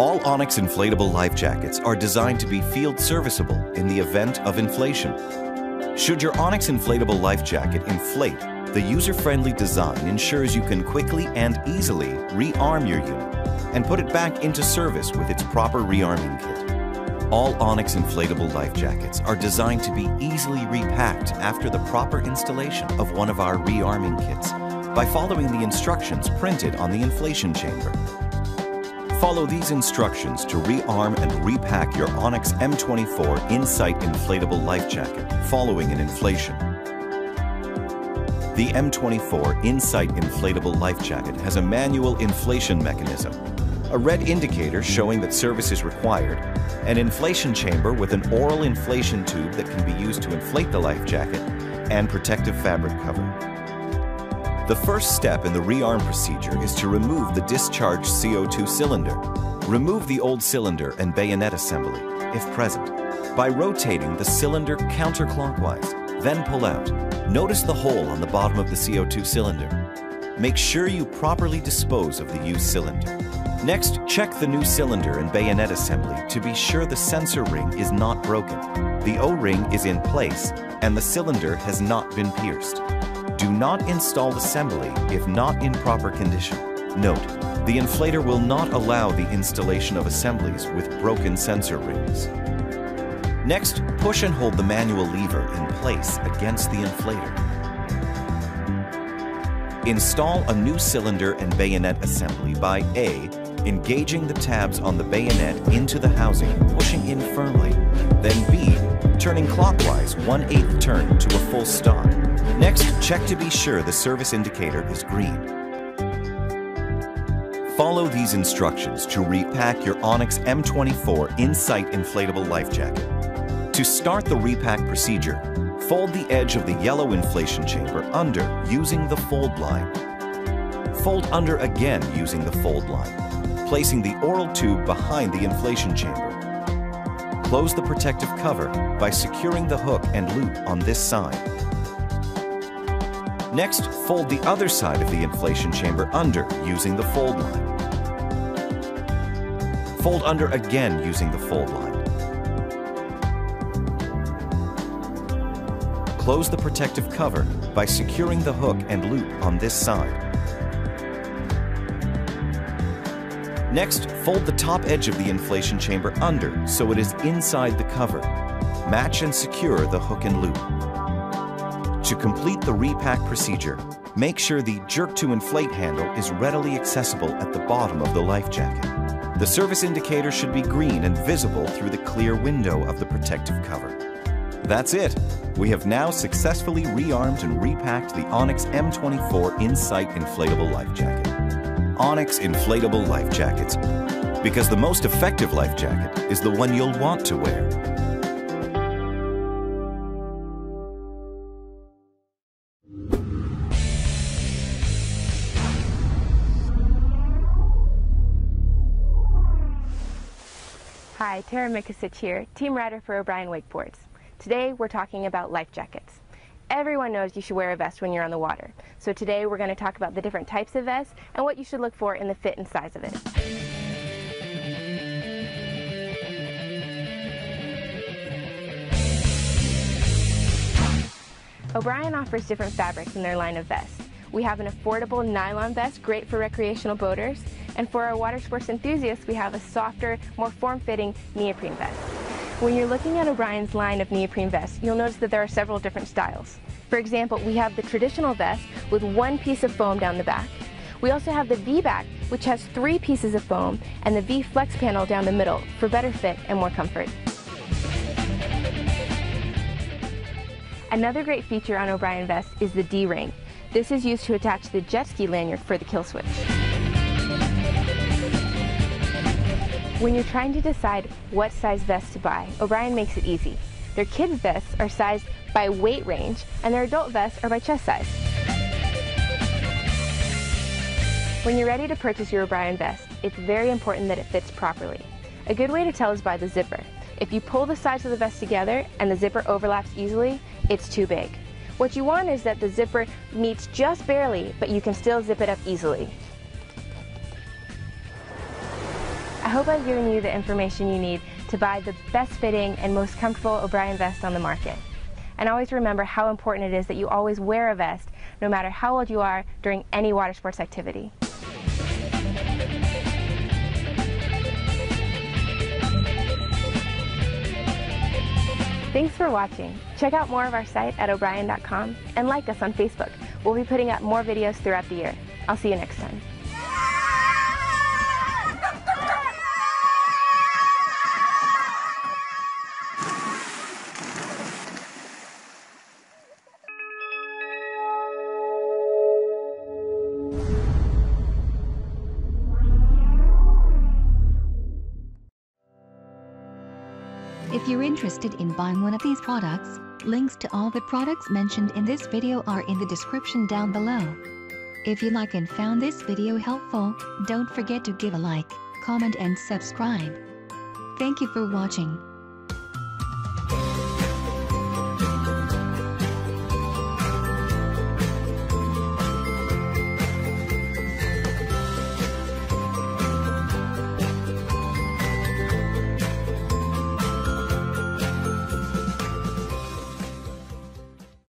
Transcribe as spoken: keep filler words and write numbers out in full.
All Onyx inflatable life jackets are designed to be field serviceable in the event of inflation. Should your Onyx inflatable life jacket inflate, the user-friendly design ensures you can quickly and easily rearm your unit and put it back into service with its proper rearming kit. All Onyx inflatable life jackets are designed to be easily repacked after the proper installation of one of our rearming kits by following the instructions printed on the inflation chamber. Follow these instructions to rearm and repack your Onyx M twenty-four Insight inflatable life jacket following an inflation. The M twenty-four Insight inflatable life jacket has a manual inflation mechanism, a red indicator showing that service is required, an inflation chamber with an oral inflation tube that can be used to inflate the life jacket, and protective fabric cover. The first step in the rearm procedure is to remove the discharged C O two cylinder. Remove the old cylinder and bayonet assembly, if present, by rotating the cylinder counterclockwise, then pull out. Notice the hole on the bottom of the C O two cylinder. Make sure you properly dispose of the used cylinder. Next, check the new cylinder and bayonet assembly to be sure the sensor ring is not broken, the O-ring is in place, and the cylinder has not been pierced. Do not install assembly if not in proper condition. Note, the inflator will not allow the installation of assemblies with broken sensor rings. Next, push and hold the manual lever in place against the inflator. Install a new cylinder and bayonet assembly by A. Engaging the tabs on the bayonet into the housing, pushing in firmly, then B. Turning clockwise one eighth turn to a full stop. Next, check to be sure the service indicator is green. Follow these instructions to repack your Onyx M twenty-four Insight inflatable life jacket. To start the repack procedure, fold the edge of the yellow inflation chamber under using the fold line. Fold under again using the fold line, placing the oral tube behind the inflation chamber. Close the protective cover by securing the hook and loop on this side. Next, fold the other side of the inflation chamber under using the fold line. Fold under again using the fold line. Close the protective cover by securing the hook and loop on this side. Next, fold the top edge of the inflation chamber under so it is inside the cover. Match and secure the hook and loop. To complete the repack procedure, make sure the jerk-to-inflate handle is readily accessible at the bottom of the life jacket. The service indicator should be green and visible through the clear window of the protective cover. That's it! We have now successfully rearmed and repacked the Onyx M twenty-four Insight inflatable life jacket. Onyx inflatable life jackets, because the most effective life jacket is the one you'll want to wear. Hi, Tara Mikicich here, team rider for O'Brien Wakeboards. Today we're talking about life jackets. Everyone knows you should wear a vest when you're on the water. So today we're going to talk about the different types of vests and what you should look for in the fit and size of it. O'Brien offers different fabrics in their line of vests. We have an affordable nylon vest, great for recreational boaters. And for our water sports enthusiasts, we have a softer, more form-fitting neoprene vest. When you're looking at O'Brien's line of neoprene vests, you'll notice that there are several different styles. For example, we have the traditional vest with one piece of foam down the back. We also have the V-back, which has three pieces of foam, and the V-flex panel down the middle for better fit and more comfort. Another great feature on O'Brien vests is the D-ring. This is used to attach the jet ski lanyard for the kill switch. When you're trying to decide what size vest to buy, O'Brien makes it easy. Their kids' vests are sized by weight range, and their adult vests are by chest size. When you're ready to purchase your O'Brien vest, it's very important that it fits properly. A good way to tell is by the zipper. If you pull the sides of the vest together and the zipper overlaps easily, it's too big. What you want is that the zipper meets just barely, but you can still zip it up easily. I hope I've given you the information you need to buy the best fitting and most comfortable O'Brien vest on the market. And always remember how important it is that you always wear a vest, no matter how old you are, during any water sports activity. Thanks for watching. Check out more of our site at O'Brien dot com and like us on Facebook. We'll be putting up more videos throughout the year. I'll see you next time. If you're interested in buying one of these products, links to all the products mentioned in this video are in the description down below. If you like and found this video helpful, don't forget to give a like, comment and subscribe. Thank you for watching.